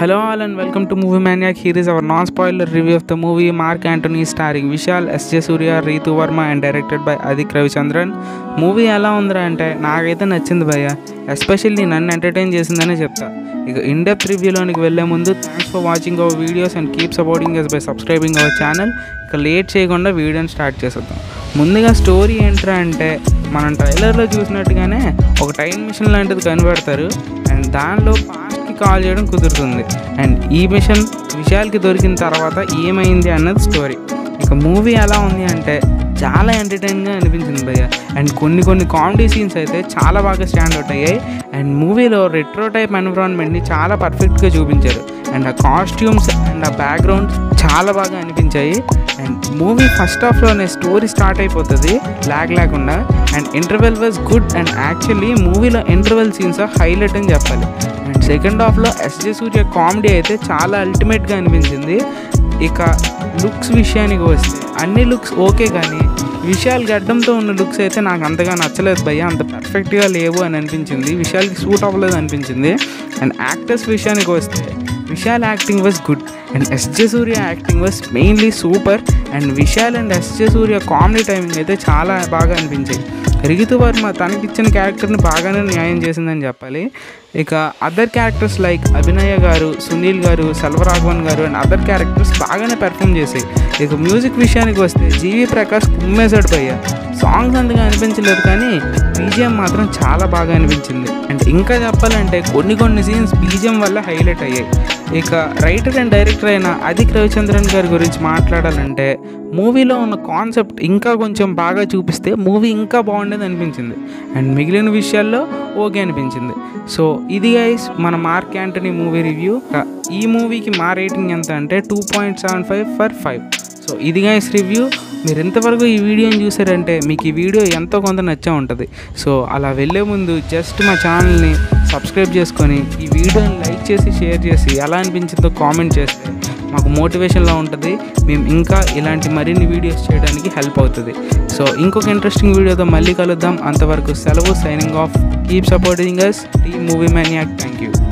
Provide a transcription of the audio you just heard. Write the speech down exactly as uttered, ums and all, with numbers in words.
Hello all and welcome to Movie Maniac. Here is our non-spoiler review of the movie Mark Antony, starring Vishal, S J Surya, Ritu Varma and directed by Adhik Ravichandran. Movie ela undra ante naagaithe nachindi bhayya, especially nannu entertain chesindane chepta. Iga in depth review loniki velle mundu thanks for watching our videos and keep supporting us by subscribing our channel. Iga late cheyakunda video ni start chesedam. ముందుగా story ఏంట్రా అంటే మనం ట్రైలర్లో చూసినట్టుగానే ఒక time machine లాంటిది కనబడతారు and దానిలో పాస్ట్కి call చేయడం కుదురుతుంది అండ్ ఈ మిషన్ విశాల్కి దొరికిన తర్వాత ఏమైంది అన్నది స్టోరీ. ఇక మూవీ ఎలా ఉంది అంటే చాలా ఎంటర్టైన్గా అనిపించింది భయ్య అండ్ కొన్ని కొన్ని కామెడీ సీన్స్ అయితే చాలా బాగా స్టాండ్ అవుట్ అయ్యాయి అండ్ మూవీలో రెట్రో టైప్ ఎన్విరాన్మెంట్ని చాలా పర్ఫెక్ట్గా చూపించారు అండ్ ఆ కాస్ట్యూమ్స్ అండ్ ఆ బ్యాక్గ్రౌండ్ చాలా బాగా అనిపించాయి. అండ్ మూవీ ఫస్ట్ హాఫ్లోనే స్టోరీ స్టార్ట్ అయిపోతుంది లాగ్ లేకుండా and interval was good and actually మూవీలో ఇంటర్వెల్ సీన్స్ హైలైట్ అని చెప్పాలి. అండ్ సెకండ్ హాఫ్లో ఎస్జే సూర్య కామెడీ అయితే చాలా అల్టిమేట్గా అనిపించింది. ఇక లుక్స్ విషయానికి వస్తే అన్ని లుక్స్ ఓకే కానీ విశాల్ గడ్డంతో ఉన్న లుక్స్ అయితే నాకు అంతగా నచ్చలేదు భయ్య, అంత పర్ఫెక్ట్గా లేవు అని అనిపించింది, విశాల్కి సూట్ అవ్వలేదు అనిపించింది. అండ్ యాక్టర్స్ విషయానికి వస్తే Vishal acting was good and SJ Surya acting was mainly super and Vishal and SJ Surya comedy timing అయితే చాలా బాగా అనిపించాయి. రితు వర్మ తనకిచ్చిన క్యారెక్టర్ని బాగానే న్యాయం చేసిందని చెప్పాలి. ఇక అదర్ క్యారెక్టర్స్ లైక్ అభినయ గారు, సునీల్ గారు, సల్వరాఘవన్ గారు అండ్ అదర్ క్యారెక్టర్స్ బాగానే పెర్ఫామ్ చేశాయి. ఇక మ్యూజిక్ విషయానికి వస్తే జీవీ ప్రకాష్ కుమ్మేశాడు భయ్య, సాంగ్స్ అంతగా అనిపించలేదు కానీ బీజిఎం మాత్రం చాలా బాగా అనిపించింది అండ్ ఇంకా చెప్పాలంటే కొన్ని కొన్ని సీన్స్ బీజిఎం వల్ల హైలైట్ అయ్యాయి. ఇక రైటర్ అండ్ డైరెక్టర్ అయిన అధిక్ రవిచంద్రన్ గారి గురించి మాట్లాడాలంటే మూవీలో ఉన్న కాన్సెప్ట్ ఇంకా కొంచెం బాగా చూపిస్తే మూవీ ఇంకా బాగుండేది అనిపించింది అండ్ మిగిలిన విషయాల్లో ఓకే అనిపించింది. సో ఇది గైస్ మన మార్క్ యాంటనీ మూవీ రివ్యూ. ఈ మూవీకి మా రేటింగ్ ఎంత అంటే two point seven five for five. So ఇది గైస్ రివ్యూ. మీరు ఎంతవరకు ఈ వీడియోని చూసారంటే మీకు ఈ వీడియో ఎంతో కొంత నచ్చే ఉంటుంది. సో అలా వెళ్ళే ముందు జస్ట్ మా ఛానల్ని సబ్స్క్రైబ్ చేసుకొని ఈ వీడియోని లైక్ చేసి షేర్ చేసి ఎలా అనిపించిందో కామెంట్ చేస్తే మాకు మోటివేషన్లా ఉంటుంది, మేము ఇంకా ఇలాంటి మరిన్ని వీడియోస్ చేయడానికి హెల్ప్ అవుతుంది. సో ఇంకొక ఇంట్రెస్టింగ్ వీడియోతో మళ్ళీ కలుద్దాం, అంతవరకు సెలవు, signing off, keep supporting us, team Movie Maniac. Thank you.